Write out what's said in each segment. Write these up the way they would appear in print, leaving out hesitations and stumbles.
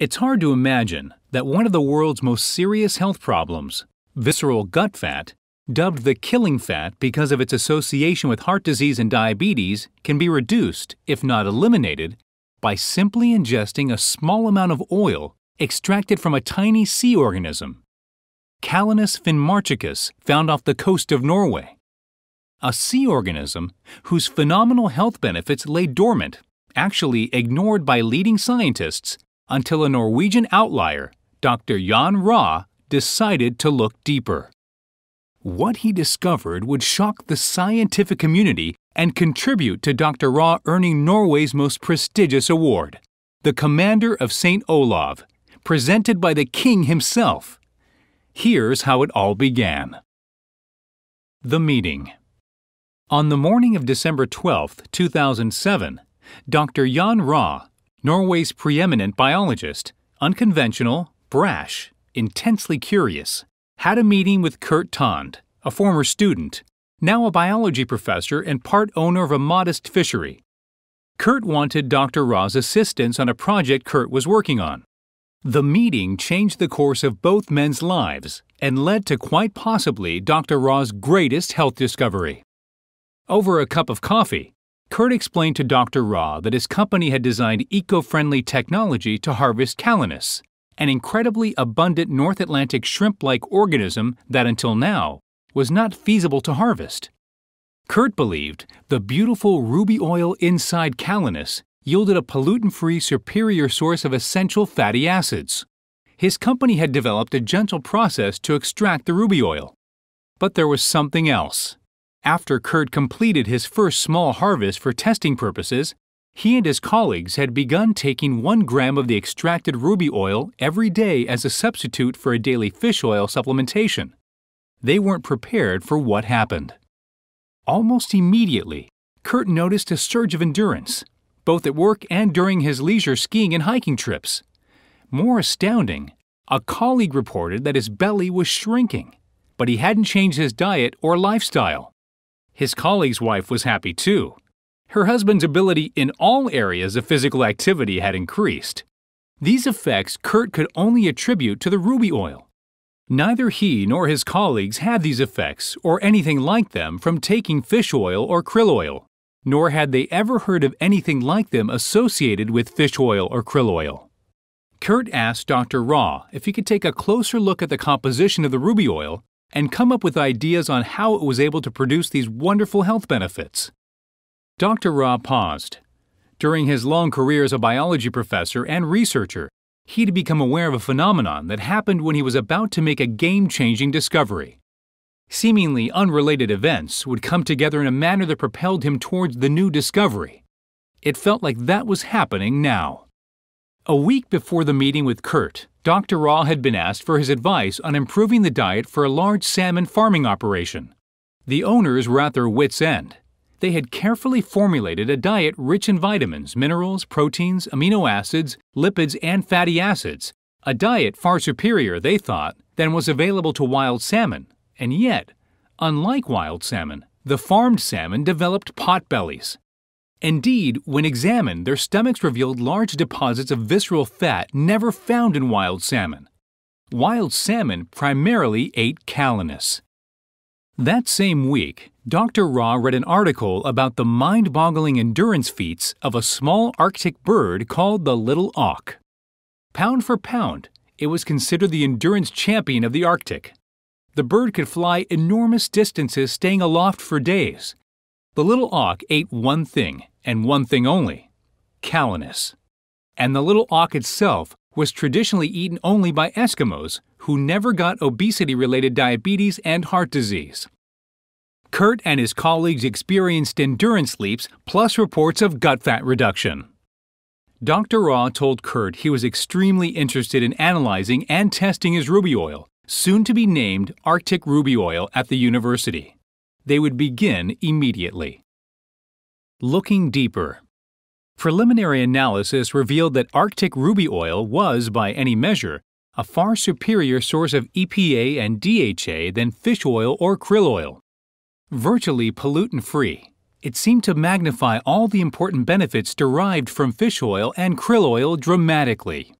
It's hard to imagine that one of the world's most serious health problems, visceral gut fat, dubbed the killing fat because of its association with heart disease and diabetes, can be reduced, if not eliminated, by simply ingesting a small amount of oil extracted from a tiny sea organism, Calanus finmarchicus, found off the coast of Norway. A sea organism whose phenomenal health benefits lay dormant, actually ignored by leading scientists, until a Norwegian outlier, Dr. Jan Raa, decided to look deeper. What he discovered would shock the scientific community and contribute to Dr. Raa earning Norway's most prestigious award, the Commander of St. Olav, presented by the king himself. Here's how it all began. The meeting. On the morning of December 12, 2007, Dr. Jan Raa, Norway's preeminent biologist, unconventional, brash, intensely curious, had a meeting with Kurt Tand, a former student, now a biology professor and part owner of a modest fishery. Kurt wanted Dr. Raa's assistance on a project Kurt was working on. The meeting changed the course of both men's lives and led to quite possibly Dr. Raa's greatest health discovery. Over a cup of coffee, Kurt explained to Dr. Raa that his company had designed eco-friendly technology to harvest Calanus, an incredibly abundant North Atlantic shrimp-like organism that until now was not feasible to harvest. Kurt believed the beautiful ruby oil inside Calanus yielded a pollutant-free superior source of essential fatty acids. His company had developed a gentle process to extract the ruby oil. But there was something else. After Kurt completed his first small harvest for testing purposes, he and his colleagues had begun taking 1 gram of the extracted ruby oil every day as a substitute for a daily fish oil supplementation. They weren't prepared for what happened. Almost immediately, Kurt noticed a surge of endurance, both at work and during his leisure skiing and hiking trips. More astounding, a colleague reported that his belly was shrinking, but he hadn't changed his diet or lifestyle. His colleague's wife was happy too. Her husband's ability in all areas of physical activity had increased. These effects Kurt could only attribute to the ruby oil. Neither he nor his colleagues had these effects or anything like them from taking fish oil or krill oil, nor had they ever heard of anything like them associated with fish oil or krill oil. Kurt asked Dr. Raa if he could take a closer look at the composition of the ruby oil and come up with ideas on how it was able to produce these wonderful health benefits. Dr. Raa paused. During his long career as a biology professor and researcher, he'd become aware of a phenomenon that happened when he was about to make a game-changing discovery. Seemingly unrelated events would come together in a manner that propelled him towards the new discovery. It felt like that was happening now. A week before the meeting with Kurt, Dr. Raa had been asked for his advice on improving the diet for a large salmon farming operation. The owners were at their wits' end. They had carefully formulated a diet rich in vitamins, minerals, proteins, amino acids, lipids, and fatty acids, a diet far superior, they thought, than was available to wild salmon. And yet, unlike wild salmon, the farmed salmon developed pot bellies. Indeed, when examined, their stomachs revealed large deposits of visceral fat never found in wild salmon. Wild salmon primarily ate Calanus. That same week, Dr. Raa read an article about the mind-boggling endurance feats of a small Arctic bird called the little auk. Pound for pound, it was considered the endurance champion of the Arctic. The bird could fly enormous distances, staying aloft for days. The little auk ate one thing, and one thing only, Calanus. And the little auk itself was traditionally eaten only by Eskimos, who never got obesity-related diabetes and heart disease. Kurt and his colleagues experienced endurance leaps plus reports of gut fat reduction. Dr. Raa told Kurt he was extremely interested in analyzing and testing his ruby oil, soon to be named Arctic Ruby Oil, at the university. They would begin immediately. Looking deeper. Preliminary analysis revealed that Arctic ruby oil was, by any measure, a far superior source of EPA and DHA than fish oil or krill oil. Virtually pollutant-free, it seemed to magnify all the important benefits derived from fish oil and krill oil dramatically.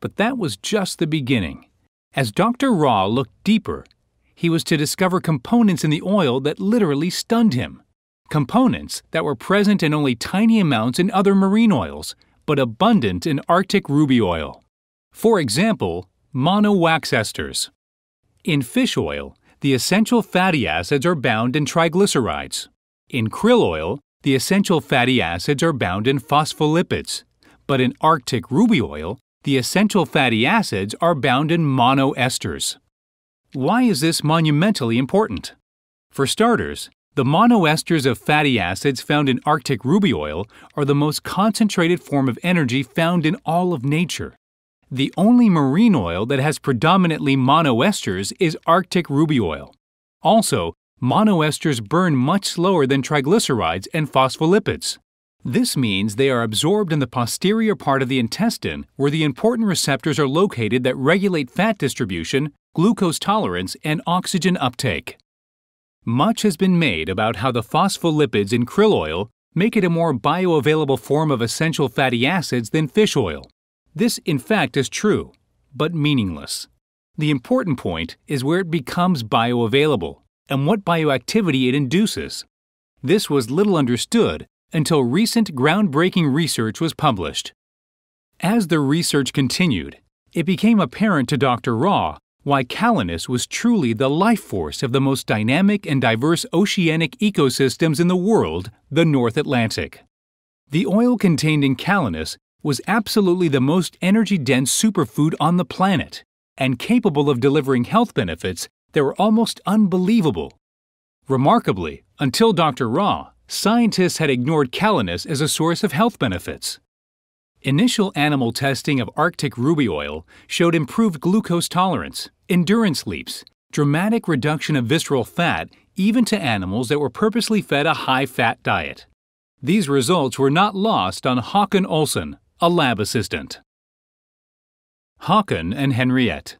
But that was just the beginning. As Dr. Raa looked deeper, he was to discover components in the oil that literally stunned him. Components that were present in only tiny amounts in other marine oils, but abundant in Arctic ruby oil. For example, mono-wax esters. In fish oil, the essential fatty acids are bound in triglycerides. In krill oil, the essential fatty acids are bound in phospholipids. But in Arctic ruby oil, the essential fatty acids are bound in monoesters. Why is this monumentally important? For starters, the monoesters of fatty acids found in Arctic ruby oil are the most concentrated form of energy found in all of nature. The only marine oil that has predominantly monoesters is Arctic ruby oil. Also, monoesters burn much slower than triglycerides and phospholipids. This means they are absorbed in the posterior part of the intestine, where the important receptors are located that regulate fat distribution, glucose tolerance, and oxygen uptake. Much has been made about how the phospholipids in krill oil make it a more bioavailable form of essential fatty acids than fish oil. This, in fact, is true, but meaningless. The important point is where it becomes bioavailable and what bioactivity it induces. This was little understood until recent groundbreaking research was published. As the research continued, it became apparent to Dr. Raa why Calanus was truly the life force of the most dynamic and diverse oceanic ecosystems in the world, the North Atlantic. The oil contained in Calanus was absolutely the most energy-dense superfood on the planet and capable of delivering health benefits that were almost unbelievable. Remarkably, until Dr. Raa, scientists had ignored Calanus as a source of health benefits. Initial animal testing of Arctic ruby oil showed improved glucose tolerance, endurance leaps, dramatic reduction of visceral fat even to animals that were purposely fed a high-fat diet. These results were not lost on Håkon Olson, a lab assistant. Håkon and Henriette.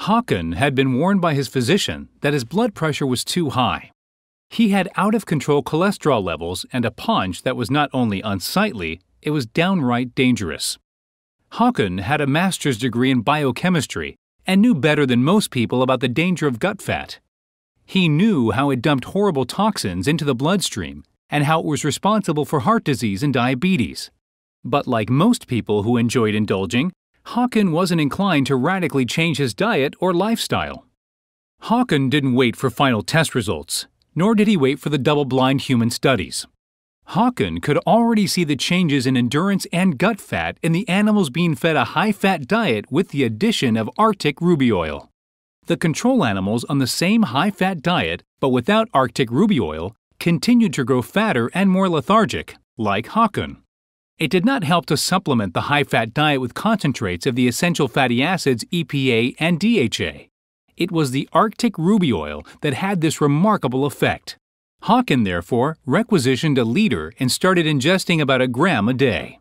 Håkon had been warned by his physician that his blood pressure was too high. He had out-of-control cholesterol levels and a paunch that was not only unsightly, it was downright dangerous. Håkon had a master's degree in biochemistry and knew better than most people about the danger of gut fat. He knew how it dumped horrible toxins into the bloodstream and how it was responsible for heart disease and diabetes. But like most people who enjoyed indulging, Håkon wasn't inclined to radically change his diet or lifestyle. Håkon didn't wait for final test results, nor did he wait for the double-blind human studies. Håkon could already see the changes in endurance and gut fat in the animals being fed a high-fat diet with the addition of Arctic ruby oil. The control animals on the same high-fat diet, but without Arctic ruby oil, continued to grow fatter and more lethargic, like Håkon. It did not help to supplement the high-fat diet with concentrates of the essential fatty acids EPA and DHA. It was the Arctic ruby oil that had this remarkable effect. Håkon, therefore, requisitioned a liter and started ingesting about a gram a day.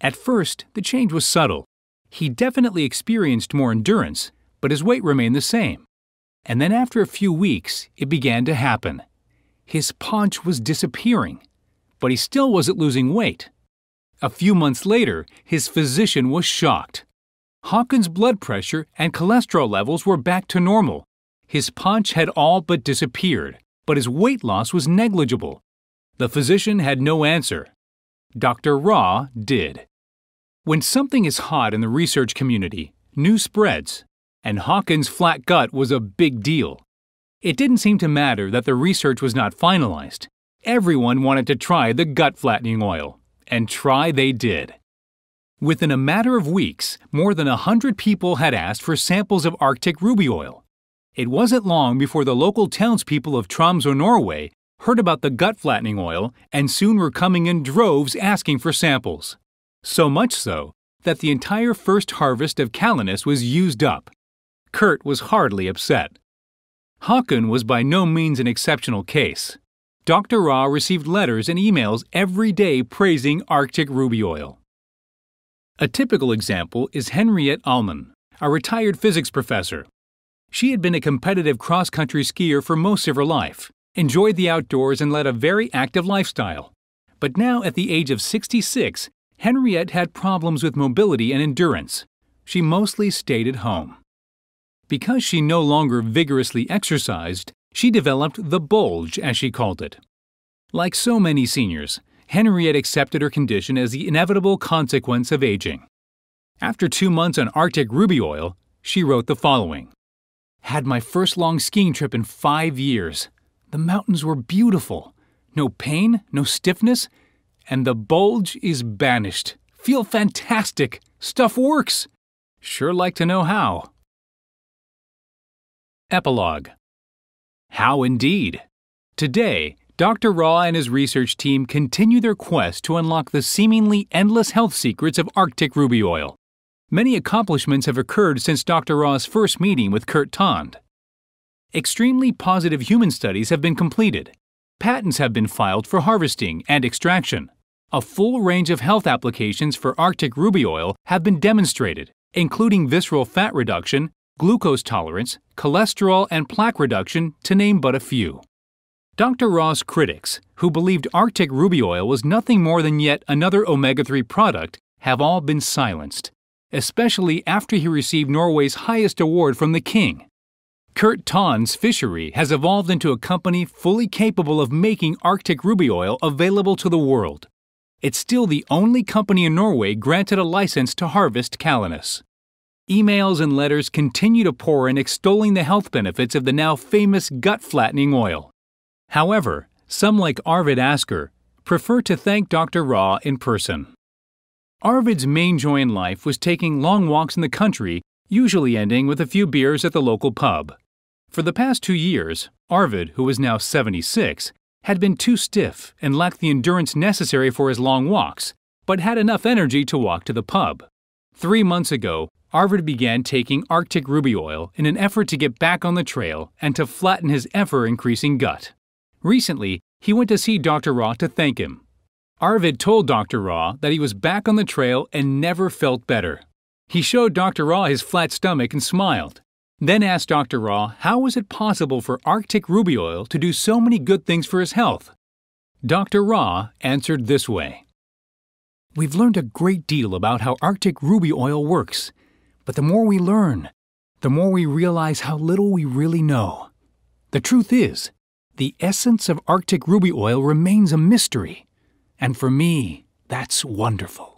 At first, the change was subtle. He definitely experienced more endurance, but his weight remained the same. And then after a few weeks, it began to happen. His paunch was disappearing, but he still wasn't losing weight. A few months later, his physician was shocked. Håkon's blood pressure and cholesterol levels were back to normal. His paunch had all but disappeared, but his weight loss was negligible. The physician had no answer. Dr. Raa did. When something is hot in the research community, news spreads, and Håkon's flat gut was a big deal. It didn't seem to matter that the research was not finalized. Everyone wanted to try the gut-flattening oil, and try they did. Within a matter of weeks, more than 100 people had asked for samples of Arctic ruby oil. It wasn't long before the local townspeople of Tromsø, Norway, heard about the gut-flattening oil and soon were coming in droves asking for samples. So much so that the entire first harvest of Calanus was used up. Kurt was hardly upset. Håkon was by no means an exceptional case. Dr. Raa received letters and emails every day praising Arctic ruby oil. A typical example is Henriette Allman, a retired physics professor. She had been a competitive cross-country skier for most of her life, enjoyed the outdoors and led a very active lifestyle. But now, at the age of 66, Henriette had problems with mobility and endurance. She mostly stayed at home. Because she no longer vigorously exercised, she developed the bulge, as she called it. Like so many seniors, Henriette accepted her condition as the inevitable consequence of aging. After 2 months on Arctic Ruby Oil, she wrote the following. "Had my first long skiing trip in 5 years. The mountains were beautiful. No pain, no stiffness, and the bulge is banished. Feel fantastic. Stuff works. Sure like to know how." Epilogue. How indeed. Today, Dr. Raa and his research team continue their quest to unlock the seemingly endless health secrets of Arctic Ruby Oil. Many accomplishments have occurred since Dr. Raa's first meeting with Kurt Tand. Extremely positive human studies have been completed. Patents have been filed for harvesting and extraction. A full range of health applications for Arctic Ruby Oil have been demonstrated, including visceral fat reduction, glucose tolerance, cholesterol and plaque reduction, to name but a few. Dr. Raa's critics, who believed Arctic Ruby Oil was nothing more than yet another omega-3 product, have all been silenced, especially after he received Norway's highest award from the king. Kurt Tønnes Fishery has evolved into a company fully capable of making Arctic Ruby Oil available to the world. It's still the only company in Norway granted a license to harvest Calanus. Emails and letters continue to pour in extolling the health benefits of the now famous gut-flattening oil. However, some like Arvid Asker prefer to thank Dr. Raa in person. Arvid's main joy in life was taking long walks in the country, usually ending with a few beers at the local pub. For the past 2 years, Arvid, who was now 76, had been too stiff and lacked the endurance necessary for his long walks, but had enough energy to walk to the pub. 3 months ago, Arvid began taking Arctic Ruby Oil in an effort to get back on the trail and to flatten his ever-increasing gut. Recently, he went to see Dr. Raa to thank him. Arvid told Dr. Raa that he was back on the trail and never felt better. He showed Dr. Raa his flat stomach and smiled, then asked Dr. Raa how was it possible for Arctic Ruby Oil to do so many good things for his health. Dr. Raa answered this way. "We've learned a great deal about how Arctic Ruby Oil works, but the more we learn, the more we realize how little we really know. The truth is, the essence of Arctic Ruby Oil remains a mystery, and for me, that's wonderful."